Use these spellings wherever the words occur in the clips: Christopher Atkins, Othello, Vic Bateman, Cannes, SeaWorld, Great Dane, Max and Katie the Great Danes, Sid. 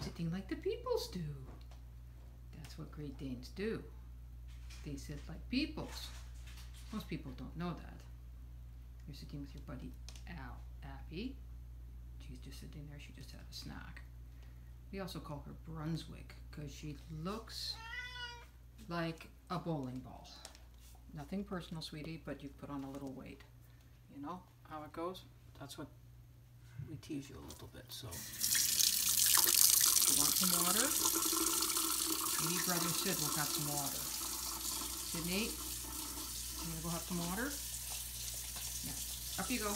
sitting like the peoples do. That's what Great Danes do. They sit like peoples. Most people don't know that. You're sitting with your buddy Al, Abby. She's just sitting there, she just had a snack. We also call her Brunswick because she looks like a bowling ball. Nothing personal, sweetie, but you put on a little weight. You know how it goes? That's what we tease you a little bit, so. You want some water? Maybe brother Sid will have some water. Sidney, you want to go have some water? Yeah, up you go.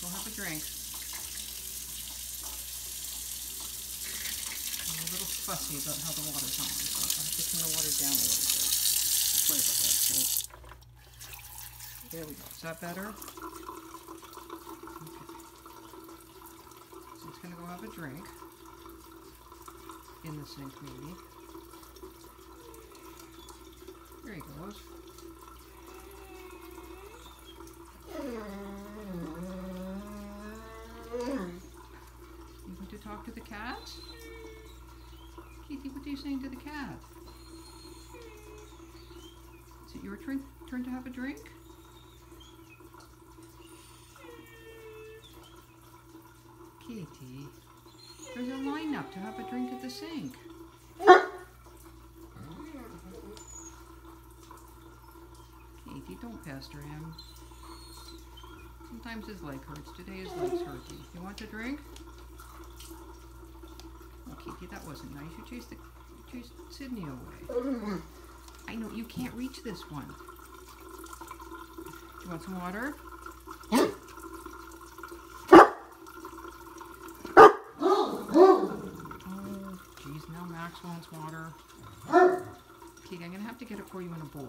Go have a drink. I'm a little fussy about how the water's on, so I have to turn the water down a little bit. Sorry about that, so. There we go. Is that better? Okay. So it's going to go have a drink in the sink, maybe. There he goes. Talk to the cat? Keithy, what are you saying to the cat? Is it your turn to have a drink? Keithy, there's a lineup to have a drink at the sink. Keithy, don't pester him. Sometimes his leg hurts. Today his leg's hurting. You want a drink? Keithy, that wasn't nice. You chased Sydney away. I know, you can't reach this one. Do you want some water? Oh, geez, now Max wants water. Keithy, I'm going to have to get it for you in a bowl.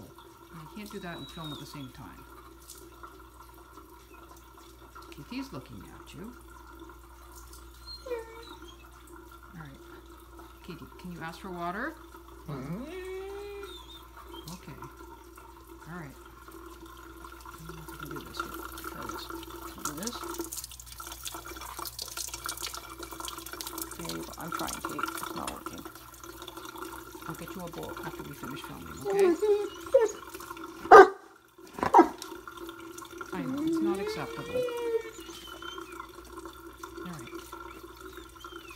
And I can't do that and film at the same time. Keithy's looking at you. Keithy, can you ask for water? Mm-hmm. Okay. All right. I can do this here. Try this. Can do this. Okay, I'm trying, Kate. It's not working. I'll get you a bowl after we finish filming, okay? I know, it's not acceptable. All right.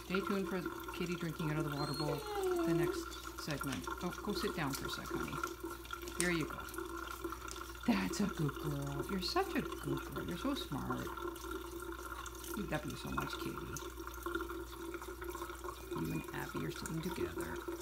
Stay tuned for Keithy drinking out of the water bowl, the next segment. Oh, go sit down for a second, honey. Here you go. That's a good girl. You're such a good girl. You're so smart. You love you so much, Keithy. You and Abby are sitting together.